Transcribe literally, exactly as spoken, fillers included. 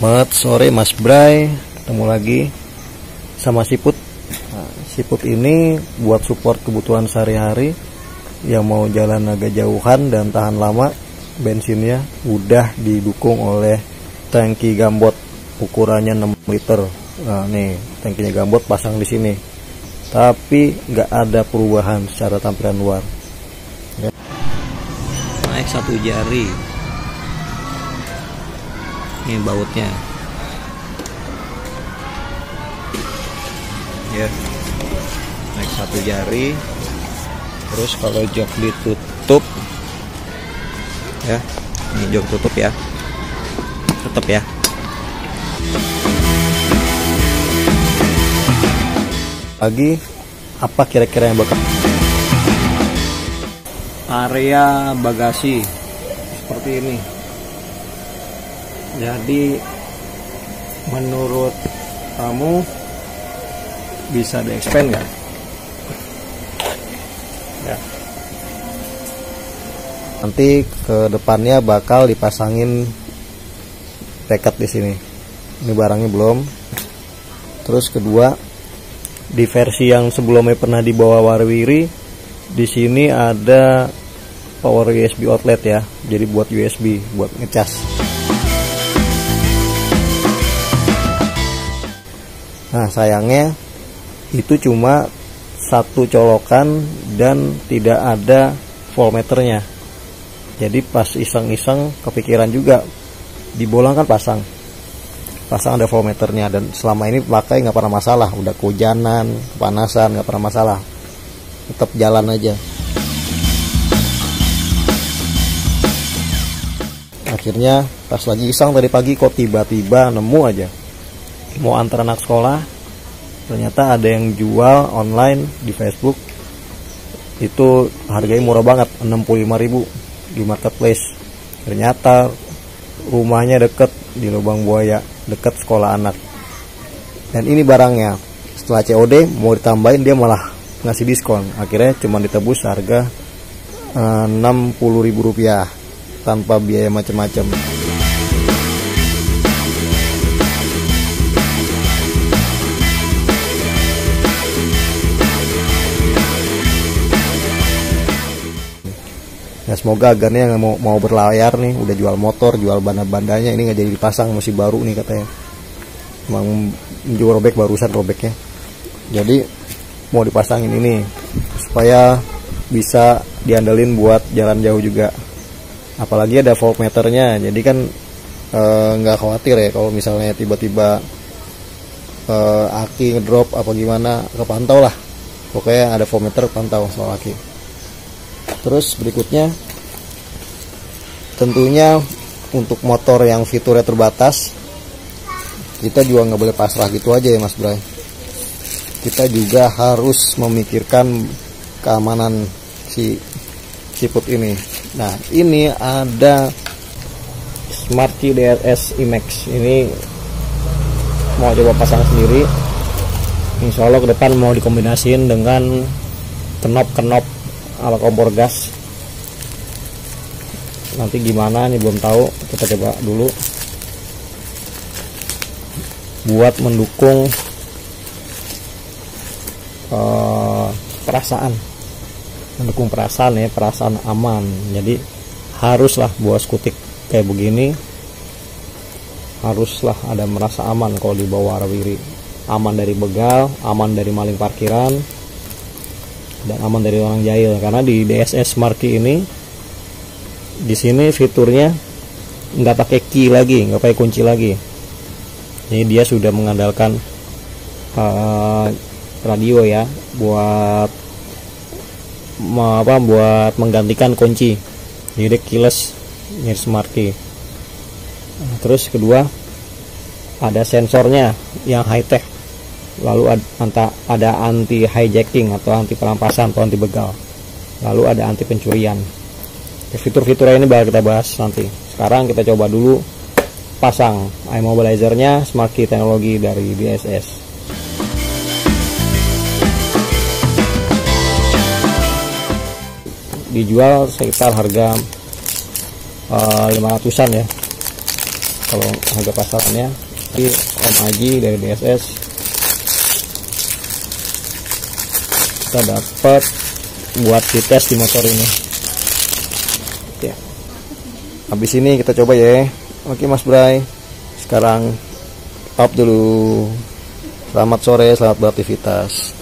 Selamat sore Mas Bray, ketemu lagi sama siput. Nah, siput ini buat support kebutuhan sehari-hari yang mau jalan agak jauhan dan tahan lama. Bensinnya udah didukung oleh tangki Gambot ukurannya enam liter. Nah, nih tangkinya Gambot pasang di sini, tapi nggak ada perubahan secara tampilan luar. Ya. Naik satu jari. Ini bautnya ya, yeah. Naik satu jari. Terus kalau jok ditutup ya, yeah. Ini jok tutup ya, tetap ya. Lagi apa kira-kira yang bakal area bagasi seperti ini. Jadi menurut kamu bisa di-expand nggak? Ya. Nanti ke depannya bakal dipasangin bracket di sini. Ini barangnya belum. Terus kedua, di versi yang sebelumnya pernah dibawa Warwiri, di sini ada power U S B outlet ya. Jadi buat U S B, buat ngecas. Nah sayangnya itu cuma satu colokan dan tidak ada voltmeternya. Jadi pas iseng-iseng kepikiran juga, di bolang kan pasang pasang ada voltmeternya, dan selama ini pakai nggak pernah masalah. Udah kehujanan, kepanasan, nggak pernah masalah, tetap jalan aja. Akhirnya pas lagi iseng tadi pagi, kok tiba-tiba nemu aja, mau antar anak sekolah, ternyata ada yang jual online di Facebook. Itu harganya murah banget, enam puluh lima ribu di marketplace. Ternyata rumahnya deket di Lubang Buaya, deket sekolah anak. Dan ini barangnya, setelah C O D mau ditambahin dia malah ngasih diskon. Akhirnya cuma ditebus harga enam puluh ribu rupiah tanpa biaya macam-macam. Ya, semoga agarnya yang mau, mau berlayar nih, udah jual motor, jual bandar-bandarnya, ini nggak jadi dipasang, masih baru nih katanya. Emang jual robek, barusan robeknya. Jadi mau dipasangin ini supaya bisa diandelin buat jalan jauh juga. Apalagi ada voltmeternya, jadi kan nggak e, khawatir ya kalau misalnya tiba-tiba e, aki ngedrop apa gimana, kepantau lah. Pokoknya ada voltmeter, pantau soal aki. Terus berikutnya, tentunya untuk motor yang fiturnya terbatas, kita juga nggak boleh pasrah gitu aja ya Mas Bray. Kita juga harus memikirkan keamanan si siput ini. Nah ini ada Smart Key D S S i-Max. Ini mau coba pasang sendiri. Insya Allah ke depan mau dikombinasiin dengan kenop-kenop ala kompor gas. Nanti gimana nih belum tahu, kita coba dulu buat mendukung eh, perasaan mendukung perasaan ya, perasaan aman. Jadi haruslah buah skutik kayak begini, haruslah ada merasa aman kalau dibawa Warwiri. Aman dari begal, aman dari maling parkiran, dan aman dari orang jahil. Karena di D S S Smart Key ini, di sini fiturnya nggak pakai key lagi, nggak pakai kunci lagi. Jadi dia sudah mengandalkan uh, radio ya, buat apa? Buat menggantikan kunci. Jadi keyless mirip Smart Key. Terus kedua, ada sensornya yang high tech. Lalu ada anti hijacking atau anti perampasan atau anti begal. Lalu ada anti pencurian. Fitur-fiturnya ini bakal kita bahas nanti. Sekarang kita coba dulu pasang immobilizer-nya Smart Key teknologi dari B S S. Dijual sekitar harga uh, lima ratusan ya. kalau harga pasarannya. Ini Om Aji dari D S S, kita dapat buat dites di motor ini. Ya, habis ini kita coba ya. Oke Mas Bray, sekarang stop dulu. Selamat sore, selamat beraktivitas.